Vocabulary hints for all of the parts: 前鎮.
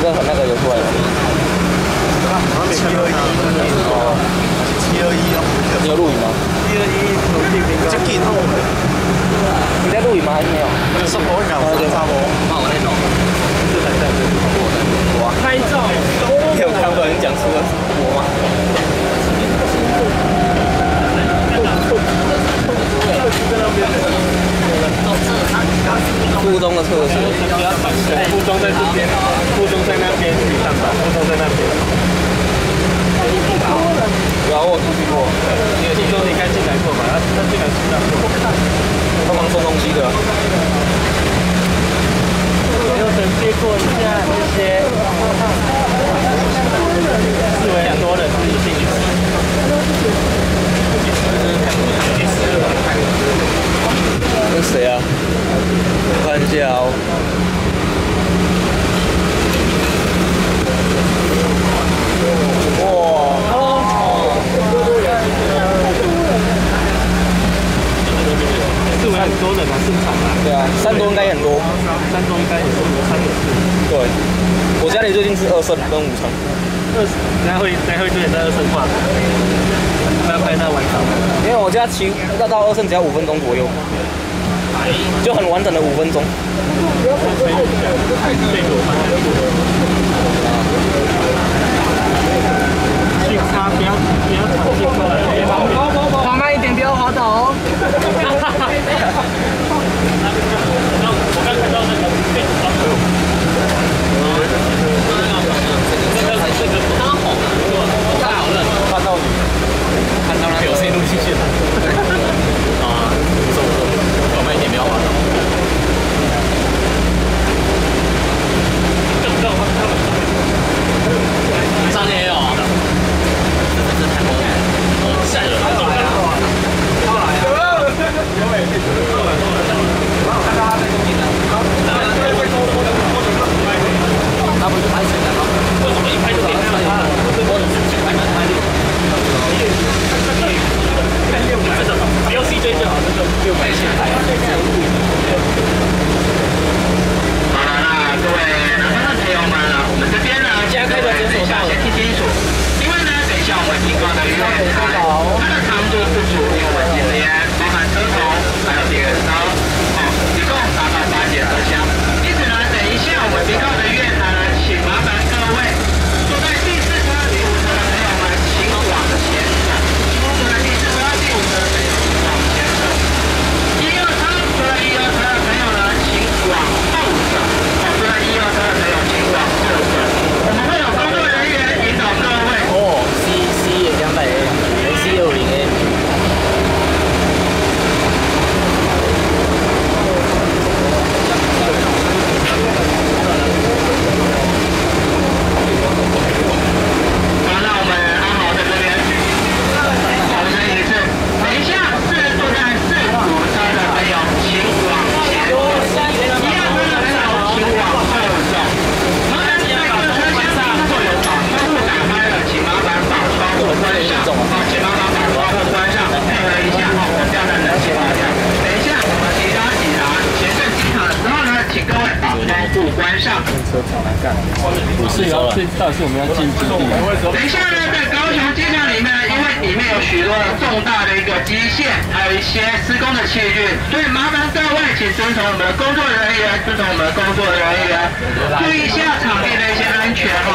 那个有出来吗？721，你有录影吗？你在录影吗？还是没有？是我讲，我在发我，骂我那种。我拍照，你有看到人讲出了我吗？附中的厕所，附中在这边，附中在那边，你看吧，附中在那边。有我出去过，你有听说你该进来过吗？他进来吃了，帮忙送东西的。没有准备过一下这些，四维很多的自己进去吃，这是谁啊？ 我看一下哦。哇！四维很多人啊，正常啊。对啊，三中应该很多。三中应该很多午餐也是。对，我家里最近吃二圣跟午餐。等下会对在二圣挂。要拍到晚上。因为我家骑到二圣只要5分钟左右。 就很完整的5分钟。去擦，不要跑进过来，滑慢一点，不要滑倒哦。我刚看到那个被撞到。这个不当红，太好了，看到你，看到了，有谁录进去了？ 上面也有啊，这太猛了，吓人！他不是拍谁的吗？为什么一拍就点他了？我只是去拍他的。真的，只要 CJ 就好，真的600。好了，那各位南方的朋友们。 这边呢，加开的诊所大家听清楚，因为呢，等一下我们提供的医疗食材，它的长度不足以我们这边包含车头还有铁刀，哦，一共8到8节车厢。因此呢，等一下我们提供的月台呢，请麻烦各位坐在第4车、第5车的朋友们，请往前走；坐在第4车、第5车的朋友往前走；1、2车，坐在1、2车的朋友呢，请往后走；坐在1、2车的朋友，请往后走。 我们会有工作人员引导各位。哦 ，C200A，C60A。好，那我们安好在这边。重申一次，等一下是坐在4、5车的朋友，请往前走；1、2车的朋友，请往后走。 关上，配合一下，我们调整冷气方向。等一下，我们即将抵达前镇机场的时候呢，请各位把窗户关上。不是要进，但是我们要进基地。等一下呢，在高雄机场里面，因为里面有许多的重大的一个机械，还有一些施工的器具，所以麻烦各位请遵从我们的工作人员，注意一下场地的一些安全哦。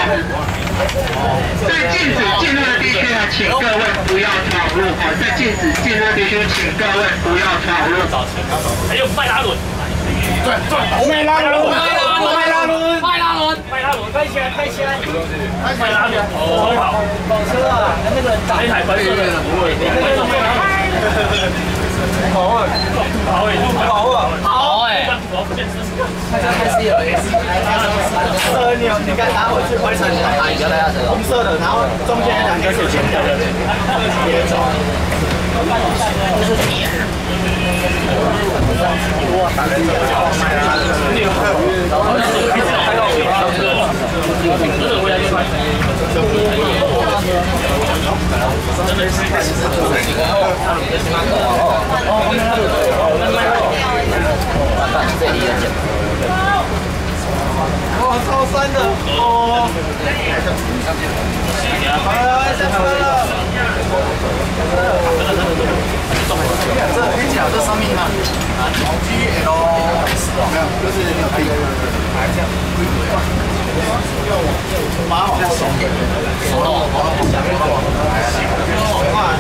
在禁止进入的地区呢，请各位不要闯入哦。在禁止进入的地区，请各位不要闯入。还有迈拉伦，对，迈拉伦，开起来，迈拉伦，好好，老车啊，那个人打一台白色的，好哎，你看打回去，灰色的，红色的，然后中间2个水晶的，别走。这是你。哇，打人了！关的哦。这黑脚这上面嘛 ，GL 10没有，就是没有配的，还这样，蛮好，手动。